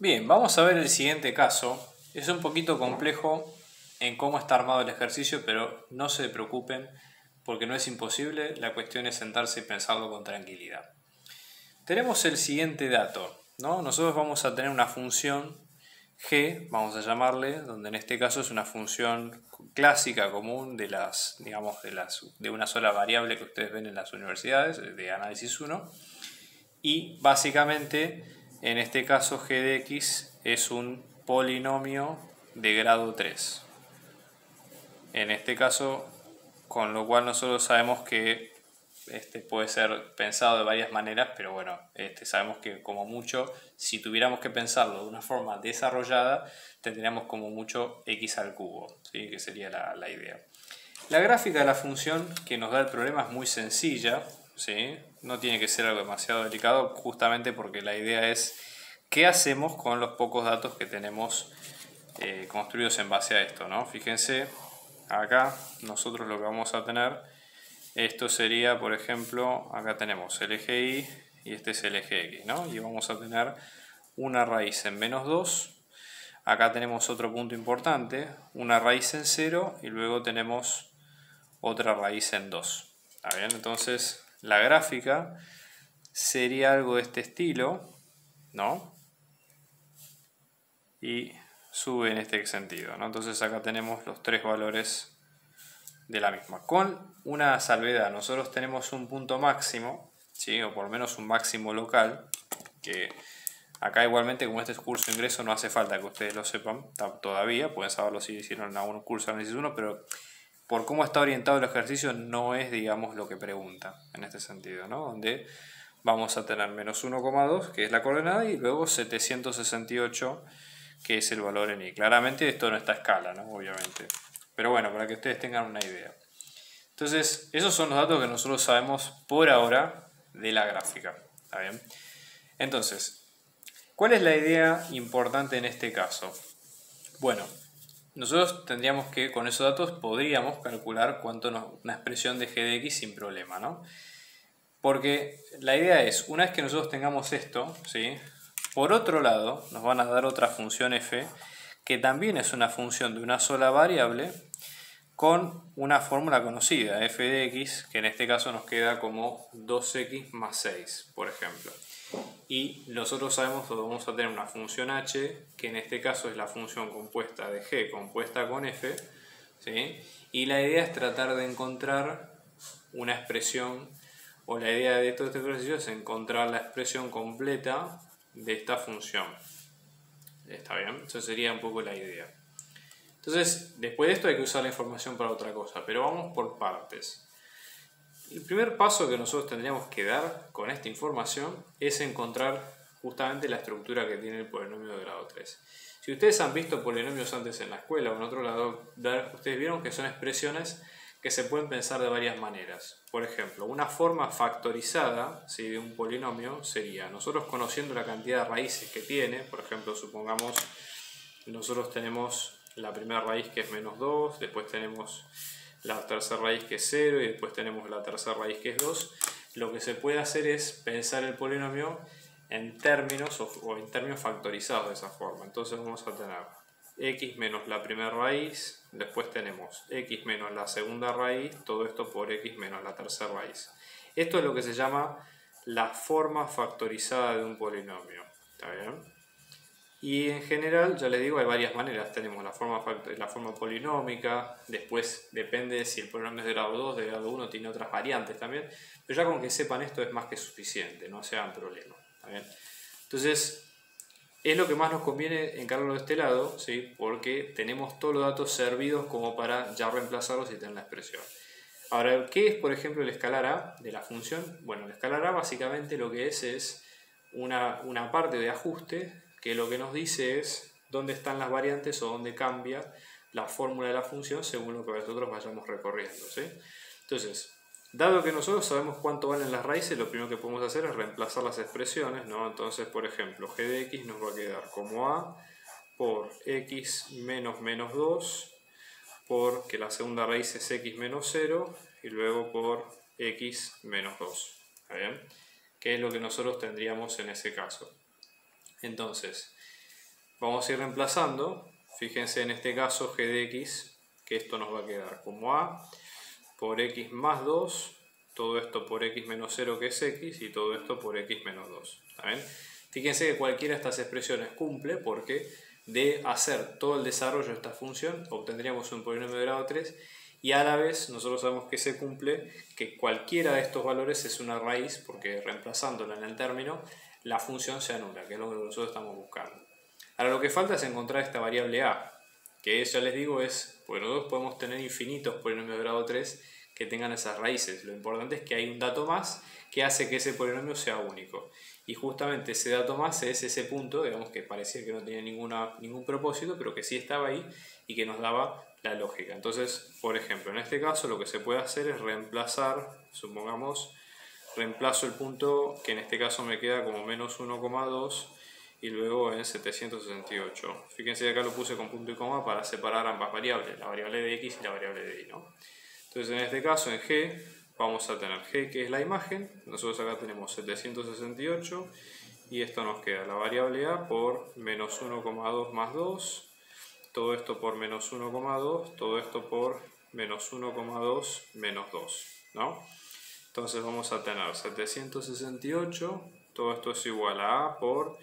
Bien, vamos a ver el siguiente caso. Es un poquito complejo en cómo está armado el ejercicio, pero no se preocupen porque no es imposible. La cuestión es sentarse y pensarlo con tranquilidad. Tenemos el siguiente dato, ¿no? Nosotros vamos a tener una función g, vamos a llamarle, donde en este caso es una función clásica común de las, digamos, de una sola variable que ustedes ven en las universidades de análisis 1, y básicamente en este caso g de x es un polinomio de grado 3. En este caso, con lo cual nosotros sabemos que este puede ser pensado de varias maneras, pero bueno, sabemos que como mucho, si tuviéramos que pensarlo de una forma desarrollada, tendríamos como mucho x al cubo, ¿sí? Que sería la idea. La gráfica de la función que nos da el problema es muy sencilla, ¿sí? No tiene que ser algo demasiado delicado, justamente porque la idea es qué hacemos con los pocos datos que tenemos construidos en base a esto, ¿no? Fíjense, acá nosotros lo que vamos a tener, esto sería, por ejemplo, acá tenemos el eje y este es el eje x, ¿no? Y vamos a tener una raíz en menos 2, acá tenemos otro punto importante, una raíz en 0 y luego tenemos otra raíz en 2. ¿Está bien? Entonces la gráfica sería algo de este estilo, ¿no? Y sube en este sentido, ¿no? Entonces acá tenemos los tres valores de la misma. Con una salvedad, nosotros tenemos un punto máximo, ¿sí? O por lo menos un máximo local, que acá igualmente como este es curso de ingreso no hace falta que ustedes lo sepan todavía, pueden saberlo si hicieron algún curso de análisis 1, pero por cómo está orientado el ejercicio no es, digamos, lo que pregunta en este sentido, ¿no? Donde vamos a tener menos 1,2, que es la coordenada, y luego 768, que es el valor en y. Claramente esto no está a escala, ¿no? Obviamente. Pero bueno, para que ustedes tengan una idea. Entonces, esos son los datos que nosotros sabemos por ahora de la gráfica. ¿Está bien? Entonces, ¿cuál es la idea importante en este caso? Bueno, nosotros tendríamos que, con esos datos, podríamos calcular cuánto una expresión de g de x sin problema, ¿no? Porque la idea es, una vez que nosotros tengamos esto, ¿sí? Por otro lado, nos van a dar otra función f, que también es una función de una sola variable, con una fórmula conocida, f de x, que en este caso nos queda como 2x más 6, por ejemplo. Y nosotros sabemos que vamos a tener una función h, que en este caso es la función compuesta de g compuesta con f, ¿sí? Y la idea es tratar de encontrar una expresión, o la idea de todo este ejercicio es encontrar la expresión completa de esta función. ¿Está bien? Eso sería un poco la idea. Entonces, después de esto hay que usar la información para otra cosa, pero vamos por partes. El primer paso que nosotros tendríamos que dar con esta información es encontrar justamente la estructura que tiene el polinomio de grado 3. Si ustedes han visto polinomios antes en la escuela o en otro lado, ustedes vieron que son expresiones que se pueden pensar de varias maneras. Por ejemplo, una forma factorizada, ¿sí? De un polinomio sería nosotros conociendo la cantidad de raíces que tiene. Por ejemplo, supongamos nosotros tenemos la primera raíz que es menos 2, después tenemos la tercera raíz que es 0 y después tenemos la tercera raíz que es 2. Lo que se puede hacer es pensar el polinomio en términos o en términos factorizados de esa forma. Entonces vamos a tener x menos la primera raíz, después tenemos x menos la segunda raíz, todo esto por x menos la tercera raíz. Esto es lo que se llama la forma factorizada de un polinomio. ¿Está bien? Y en general, ya les digo, hay varias maneras. Tenemos la forma polinómica, después depende si el polinomio es de grado 2, de grado 1, tiene otras variantes también. Pero ya con que sepan esto es más que suficiente, no se hagan problema. Entonces, es lo que más nos conviene encargarlo de este lado, ¿sí? Porque tenemos todos los datos servidos como para ya reemplazarlos y tener la expresión. Ahora, ¿qué es, por ejemplo, el escalar A de la función? Bueno, el escalar A básicamente lo que es una parte de ajuste que lo que nos dice es dónde están las variantes o dónde cambia la fórmula de la función según lo que nosotros vayamos recorriendo, ¿sí? Entonces, dado que nosotros sabemos cuánto valen las raíces, lo primero que podemos hacer es reemplazar las expresiones, ¿no? Entonces, por ejemplo, g de x nos va a quedar como a por x menos menos 2, porque la segunda raíz es x menos 0, y luego por x menos 2, ¿está bien? Que es lo que nosotros tendríamos en ese caso. Entonces, vamos a ir reemplazando. Fíjense en este caso g de x, que esto nos va a quedar como a por x más 2, todo esto por x menos 0 que es x, y todo esto por x menos 2. ¿Está bien? Fíjense que cualquiera de estas expresiones cumple, porque de hacer todo el desarrollo de esta función obtendríamos un polinomio de grado 3, y a la vez nosotros sabemos que se cumple que cualquiera de estos valores es una raíz, porque reemplazándola en el término la función se anula, que es lo que nosotros estamos buscando. Ahora lo que falta es encontrar esta variable a, que ya les digo es, porque nosotros podemos tener infinitos polinomios de grado 3 que tengan esas raíces. Lo importante es que hay un dato más que hace que ese polinomio sea único. Y justamente ese dato más es ese punto, digamos, que parecía que no tenía ningún propósito, pero que sí estaba ahí y que nos daba la lógica. Entonces, por ejemplo, en este caso lo que se puede hacer es reemplazar, supongamos, reemplazo el punto que en este caso me queda como menos 1,2 y luego en 768. Fíjense que acá lo puse con punto y coma para separar ambas variables, la variable de x y la variable de y, ¿no? Entonces en este caso en g vamos a tener g, que es la imagen, nosotros acá tenemos 768 y esto nos queda la variable a por menos 1,2 más 2, todo esto por menos 1,2, todo esto por menos 1,2 menos 2, ¿no? Entonces vamos a tener 768, todo esto es igual a a por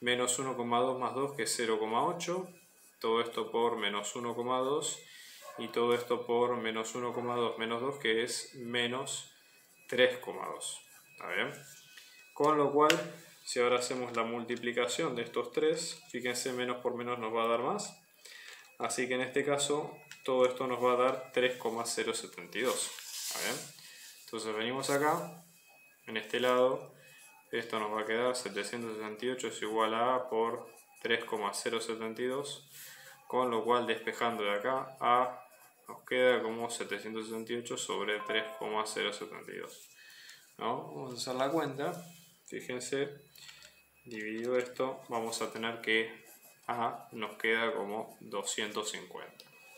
menos 1,2 más 2, que es 0,8, todo esto por menos 1,2 y todo esto por menos 1,2 menos 2, que es menos 3,2. ¿Está bien? Con lo cual, si ahora hacemos la multiplicación de estos tres, fíjense, menos por menos nos va a dar más. Así que en este caso, todo esto nos va a dar 3,072. ¿Está bien? Entonces venimos acá, en este lado. Esto nos va a quedar 768 es igual a a por 3,072, con lo cual despejando de acá a nos queda como 768 sobre 3,072, ¿no? Vamos a hacer la cuenta, fíjense, dividido esto vamos a tener que a nos queda como 250.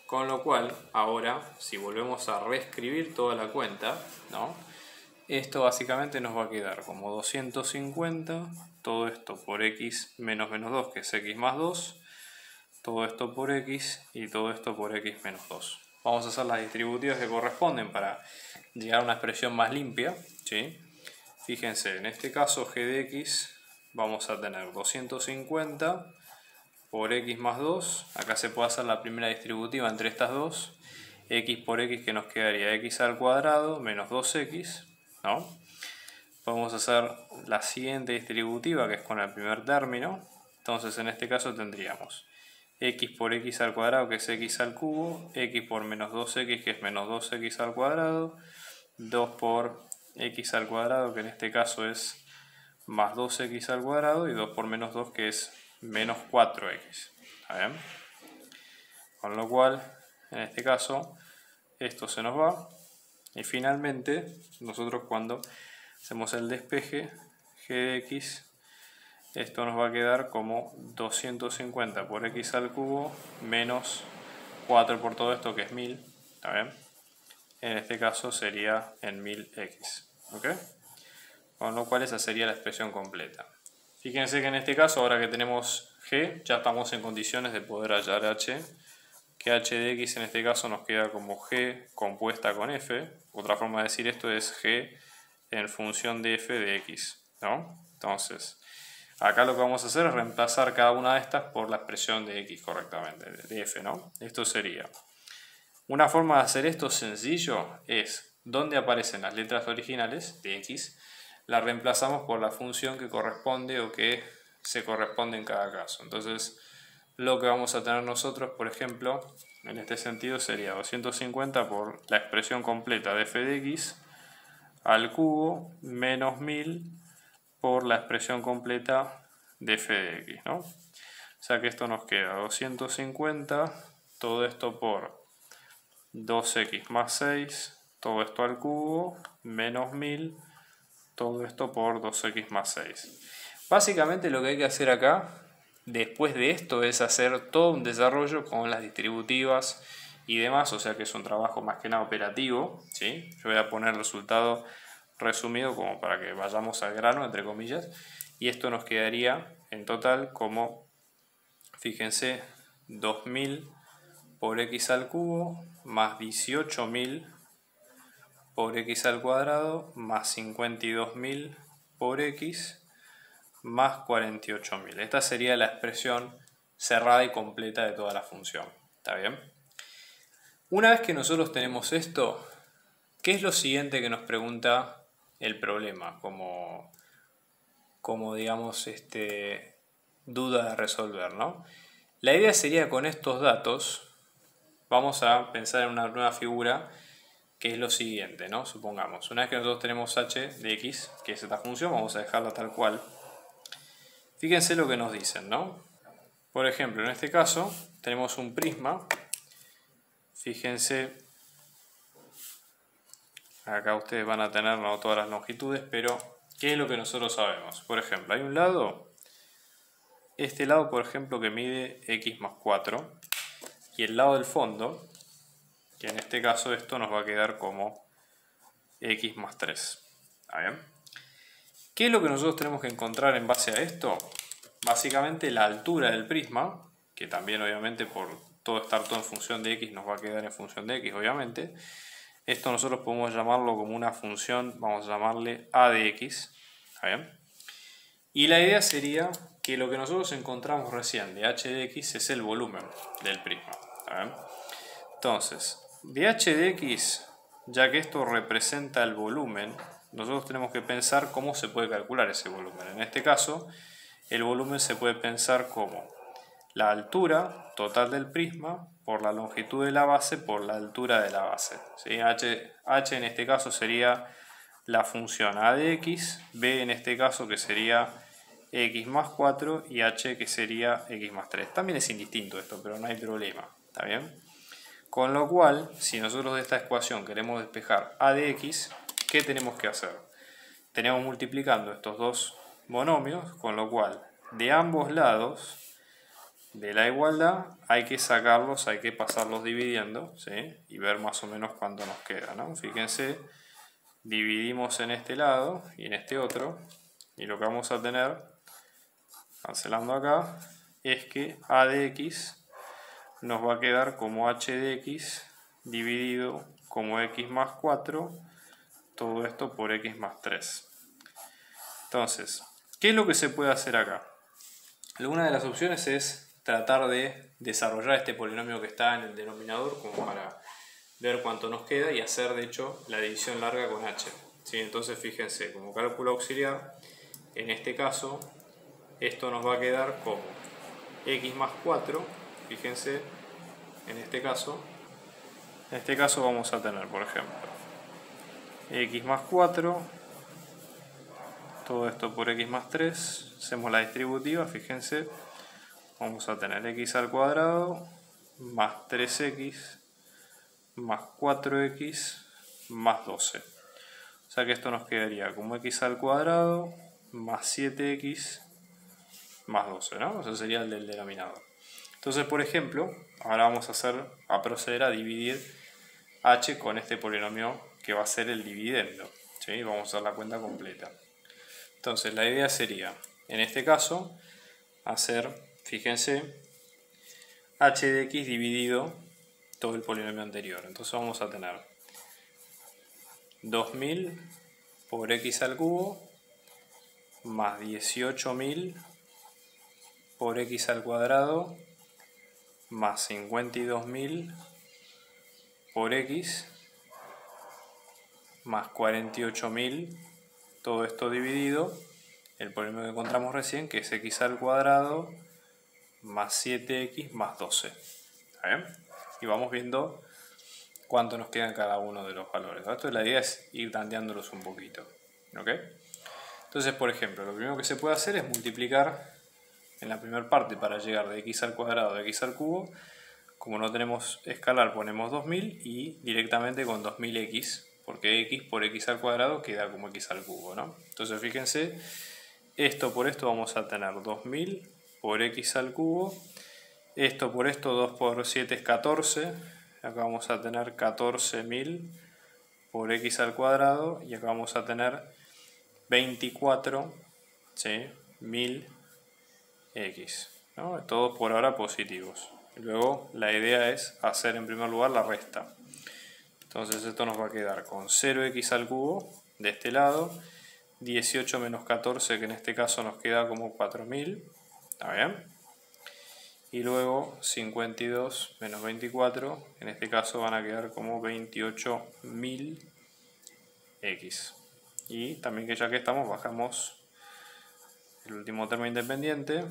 Con lo cual ahora si volvemos a reescribir toda la cuenta, ¿no? Esto básicamente nos va a quedar como 250, todo esto por x menos menos 2, que es x más 2, todo esto por x y todo esto por x menos 2. Vamos a hacer las distributivas que corresponden para llegar a una expresión más limpia, ¿sí? Fíjense, en este caso g de x vamos a tener 250 por x más 2, acá se puede hacer la primera distributiva entre estas dos, x por x que nos quedaría x al cuadrado menos 2x, ¿no? Podemos hacer la siguiente distributiva que es con el primer término. Entonces en este caso tendríamos x por x al cuadrado, que es x al cubo, x por menos 2x, que es menos 2x al cuadrado, 2 por x al cuadrado, que en este caso es más 2x al cuadrado, y 2 por menos 2, que es menos 4x. ¿Está bien? Con lo cual en este caso esto se nos va. Y finalmente, nosotros cuando hacemos el despeje g de x, esto nos va a quedar como 250 por x al cubo menos 4 por todo esto, que es 1000. ¿Está bien? En este caso sería en 1000x. ¿Ok? Con lo cual esa sería la expresión completa. Fíjense que en este caso, ahora que tenemos g, ya estamos en condiciones de poder hallar h. Que h de x en este caso nos queda como g compuesta con f. Otra forma de decir esto es g en función de f de x, ¿no? Entonces, acá lo que vamos a hacer es reemplazar cada una de estas por la expresión de x correctamente, de f, ¿no? Esto sería. Una forma de hacer esto sencillo es, donde aparecen las letras originales de x, las reemplazamos por la función que corresponde o que se corresponde en cada caso. Entonces, lo que vamos a tener nosotros, por ejemplo, en este sentido sería 250 por la expresión completa de f de x al cubo menos 1000 por la expresión completa de f de x, ¿no? O sea que esto nos queda 250, todo esto por 2x más 6, todo esto al cubo, menos 1000, todo esto por 2x más 6. Básicamente lo que hay que hacer acá, después de esto, es hacer todo un desarrollo con las distributivas y demás, o sea que es un trabajo más que nada operativo, ¿sí? Yo voy a poner el resultado resumido como para que vayamos al grano, entre comillas, y esto nos quedaría en total como fíjense, 2000 por x al cubo más 18.000 por x al cuadrado más 52.000 por x más 48.000. Esta sería la expresión cerrada y completa de toda la función. ¿Está bien? Una vez que nosotros tenemos esto, ¿qué es lo siguiente que nos pregunta el problema? Como digamos, duda de resolver, ¿no? La idea sería, con estos datos, vamos a pensar en una nueva figura que es lo siguiente, ¿no? Supongamos, una vez que nosotros tenemos h de x, que es esta función, vamos a dejarla tal cual. Fíjense lo que nos dicen, ¿no? Por ejemplo, en este caso, tenemos un prisma. Fíjense, acá ustedes van a tener no todas las longitudes, pero ¿qué es lo que nosotros sabemos? Por ejemplo, hay un lado, este lado por ejemplo que mide x más 4, y el lado del fondo, que en este caso esto nos va a quedar como x más 3. ¿Está bien? ¿Qué es lo que nosotros tenemos que encontrar en base a esto? Básicamente la altura del prisma, que también obviamente por todo estar todo en función de x nos va a quedar en función de x, obviamente. Esto nosotros podemos llamarlo como una función, vamos a llamarle a de x. ¿Está bien? Y la idea sería que lo que nosotros encontramos recién de h de x es el volumen del prisma. ¿Está bien? Entonces, de h de x, ya que esto representa el volumen, nosotros tenemos que pensar cómo se puede calcular ese volumen. En este caso, el volumen se puede pensar como la altura total del prisma por la longitud de la base por la altura de la base. ¿Sí? H en este caso sería la función a de x, b en este caso que sería x más 4 y h que sería x más 3. También es indistinto esto, pero no hay problema. ¿Está bien? Con lo cual, si nosotros de esta ecuación queremos despejar a de x, ¿qué tenemos que hacer? Tenemos multiplicando estos dos monomios, con lo cual de ambos lados de la igualdad hay que sacarlos, hay que pasarlos dividiendo, ¿sí? Y ver más o menos cuánto nos queda, ¿no? Fíjense, dividimos en este lado y en este otro, y lo que vamos a tener, cancelando acá, es que a de x nos va a quedar como h de x dividido como x más 4, todo esto por x más 3. Entonces, ¿qué es lo que se puede hacer acá? Una de las opciones es tratar de desarrollar este polinomio que está en el denominador como para ver cuánto nos queda y hacer de hecho la división larga con h. ¿Sí? Entonces fíjense, como cálculo auxiliar, en este caso esto nos va a quedar como x más 4, fíjense, en este caso vamos a tener por ejemplo x más 4, todo esto por x más 3, hacemos la distributiva, fíjense, vamos a tener x al cuadrado más 3x más 4x más 12. O sea que esto nos quedaría como x al cuadrado más 7x más 12, ¿no? Eso sería el del denominador. Entonces, por ejemplo, ahora vamos a proceder a dividir h con este polinomio que va a ser el dividendo, ¿sí? Vamos a hacer la cuenta completa. Entonces, la idea sería, en este caso, hacer, fíjense, h de x dividido todo el polinomio anterior. Entonces vamos a tener 2000 por x al cubo más 18.000 por x al cuadrado más 52.000 por x más 48.000, todo esto dividido el polinomio que encontramos recién, que es x al cuadrado más 7x más 12. ¿Está bien? Y vamos viendo cuánto nos quedan cada uno de los valores. Esto, la idea es ir tanteándolos un poquito. ¿Ok? Entonces, por ejemplo, lo primero que se puede hacer es multiplicar en la primera parte para llegar de x al cuadrado a x al cubo. Como no tenemos escalar, ponemos 2000 y directamente con 2000x, porque x por x al cuadrado queda como x al cubo, ¿no? Entonces, fíjense, esto por esto vamos a tener 2000 por x al cubo, esto por esto, 2 por 7 es 14, acá vamos a tener 14.000 por x al cuadrado y acá vamos a tener 24.000 x, ¿no? Todos por ahora positivos. Y luego la idea es hacer en primer lugar la resta. Entonces esto nos va a quedar con 0x al cubo de este lado, 18 menos 14, que en este caso nos queda como 4000, ¿está bien? Y luego 52 menos 24, en este caso van a quedar como 28000x. Y también, que ya que estamos, bajamos el último término independiente.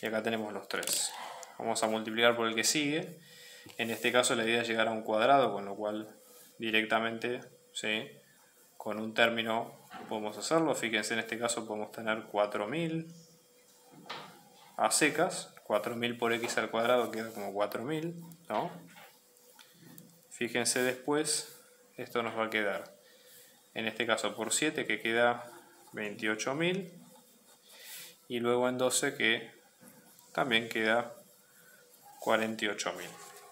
Y acá tenemos los 3. Vamos a multiplicar por el que sigue. En este caso la idea es llegar a un cuadrado, con lo cual directamente, ¿sí?, con un término podemos hacerlo. Fíjense, en este caso podemos tener 4000 a secas. 4000 por x al cuadrado queda como 4000, ¿no? Fíjense después, esto nos va a quedar, en este caso por 7, que queda 28000. Y luego en 12, que también queda 48000.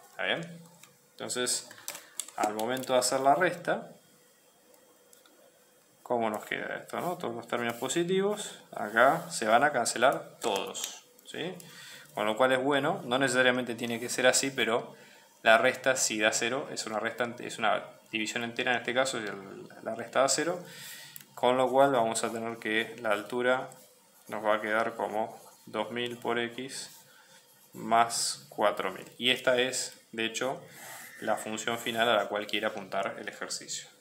¿Está bien? Entonces, al momento de hacer la resta, ¿cómo nos queda esto, no? Todos los términos positivos, acá se van a cancelar todos, ¿sí? Con lo cual es bueno, no necesariamente tiene que ser así, pero la resta, si da 0, es una resta, es una división entera, en este caso la resta da 0, con lo cual vamos a tener que la altura nos va a quedar como 2000 por x más 4000. Y esta es, de hecho, la función final a la cual quiere apuntar el ejercicio.